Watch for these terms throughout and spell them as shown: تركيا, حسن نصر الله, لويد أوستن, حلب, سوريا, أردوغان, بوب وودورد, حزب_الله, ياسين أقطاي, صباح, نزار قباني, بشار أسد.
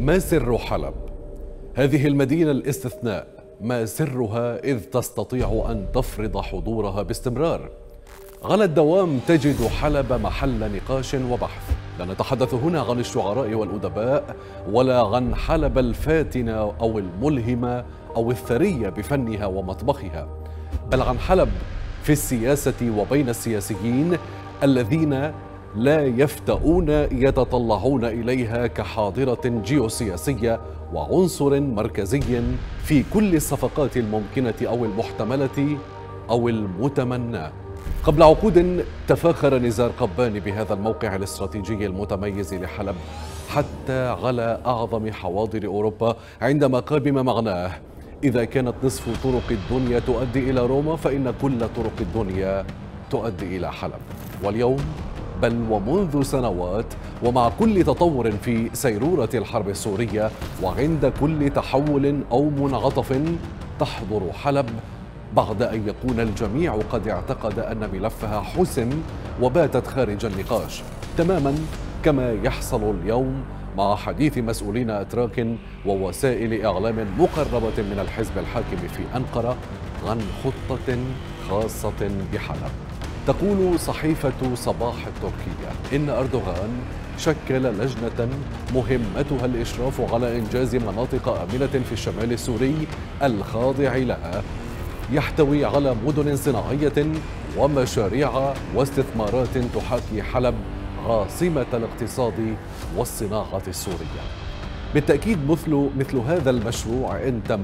ما سر حلب؟ هذه المدينة الاستثناء ما سرها إذ تستطيع أن تفرض حضورها باستمرار؟ على الدوام تجد حلب محل نقاش وبحث. لا نتحدث هنا عن الشعراء والأدباء ولا عن حلب الفاتنة أو الملهمة أو الثرية بفنها ومطبخها، بل عن حلب في السياسة وبين السياسيين الذين لا يفتؤون يتطلعون إليها كحاضرة جيوسياسية وعنصر مركزي في كل الصفقات الممكنة أو المحتملة أو المتمناة. قبل عقود تفاخر نزار قباني بهذا الموقع الاستراتيجي المتميز لحلب حتى على أعظم حواضر أوروبا، عندما قال بما معناه: إذا كانت نصف طرق الدنيا تؤدي إلى روما فإن كل طرق الدنيا تؤدي إلى حلب. واليوم بل ومنذ سنوات ومع كل تطور في سيرورة الحرب السورية وعند كل تحول أو منعطف تحضر حلب بعد أن يكون الجميع قد اعتقد أن ملفها حسم وباتت خارج النقاش، تماما كما يحصل اليوم مع حديث مسؤولين أتراك ووسائل إعلام مقربة من الحزب الحاكم في أنقرة عن خطة خاصة بحلب. تقول صحيفة صباح التركية إن أردوغان شكل لجنة مهمتها الإشراف على إنجاز مناطق آمنة في الشمال السوري الخاضع لها، يحتوي على مدن صناعية ومشاريع واستثمارات تحاكي حلب عاصمة الاقتصاد والصناعة السورية. بالتأكيد مثل هذا المشروع إن تم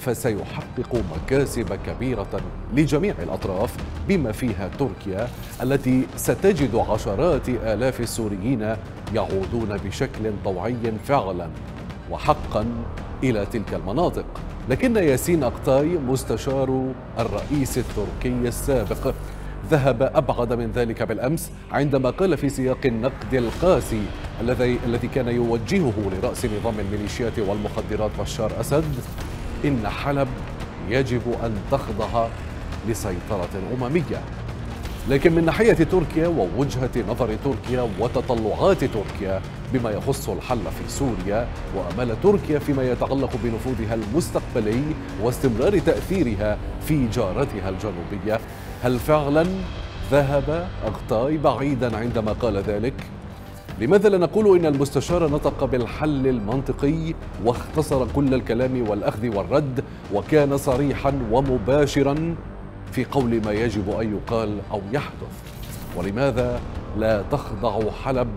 فسيحقق مكاسب كبيرة لجميع الأطراف بما فيها تركيا التي ستجد عشرات آلاف السوريين يعودون بشكل طوعي فعلا وحقا إلى تلك المناطق. لكن ياسين أقطاي مستشار الرئيس التركي السابق ذهب أبعد من ذلك بالأمس عندما قال في سياق النقد القاسي الذي كان يوجهه لرأس نظام الميليشيات والمخدرات بشار أسد إن حلب يجب أن تخضع لسيطرة أممية. لكن من ناحية تركيا ووجهة نظر تركيا وتطلعات تركيا بما يخص الحل في سوريا وأمال تركيا فيما يتعلق بنفوذها المستقبلي واستمرار تأثيرها في جارتها الجنوبية، هل فعلا ذهب أقطاي بعيدا عندما قال ذلك؟ لماذا لا نقول إن المستشار نطق بالحل المنطقي واختصر كل الكلام والأخذ والرد وكان صريحا ومباشرا في قول ما يجب أن يقال أو يحدث؟ ولماذا لا تخضع حلب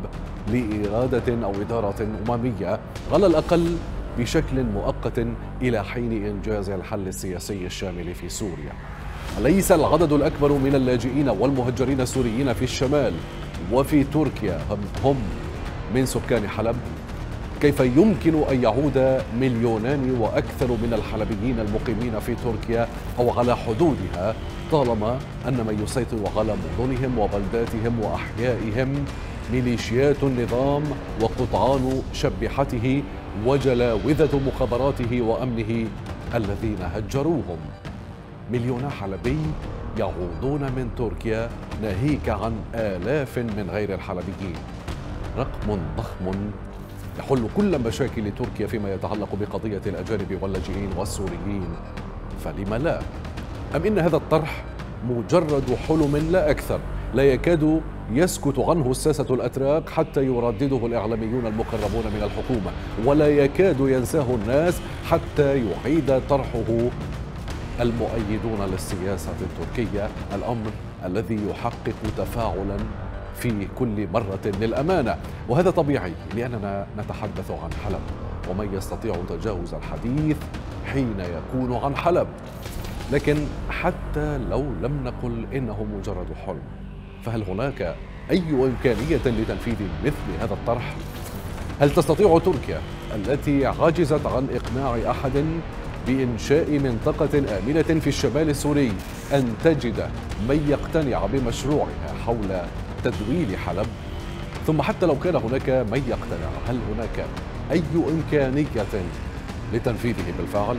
لإرادة أو إدارة أممية على الأقل بشكل مؤقت إلى حين إنجاز الحل السياسي الشامل في سوريا؟ أليس العدد الأكبر من اللاجئين والمهجرين السوريين في الشمال وفي تركيا هم من سكان حلب؟ كيف يمكن أن يعود مليونان وأكثر من الحلبيين المقيمين في تركيا أو على حدودها طالما أن من يسيطر على مدنهم وبلداتهم وأحيائهم ميليشيات النظام وقطعان شبحته وجلاوذة مخابراته وأمنه الذين هجروهم؟ مليون حلبي يعودون من تركيا ناهيك عن آلاف من غير الحلبيين، رقم ضخم يحل كل مشاكل تركيا فيما يتعلق بقضية الأجانب واللاجئين والسوريين، فلم لا؟ أم إن هذا الطرح مجرد حلم لا أكثر لا يكاد يسكت عنه الساسة الأتراك حتى يردده الإعلاميون المقربون من الحكومة ولا يكاد ينساه الناس حتى يعيد طرحه المؤيدون للسياسة التركية، الأمر الذي يحقق تفاعلا في كل مرة للأمانة؟ وهذا طبيعي لأننا نتحدث عن حلب ومن يستطيع تجاوز الحديث حين يكون عن حلب. لكن حتى لو لم نقل إنه مجرد حلم، فهل هناك أي إمكانية لتنفيذ مثل هذا الطرح؟ هل تستطيع تركيا التي عجزت عن إقناع أحد بإنشاء منطقة آمنة في الشمال السوري أن تجد من يقتنع بمشروعها حول تدويل حلب؟ ثم حتى لو كان هناك من يقتنع، هل هناك أي إمكانية لتنفيذه بالفعل؟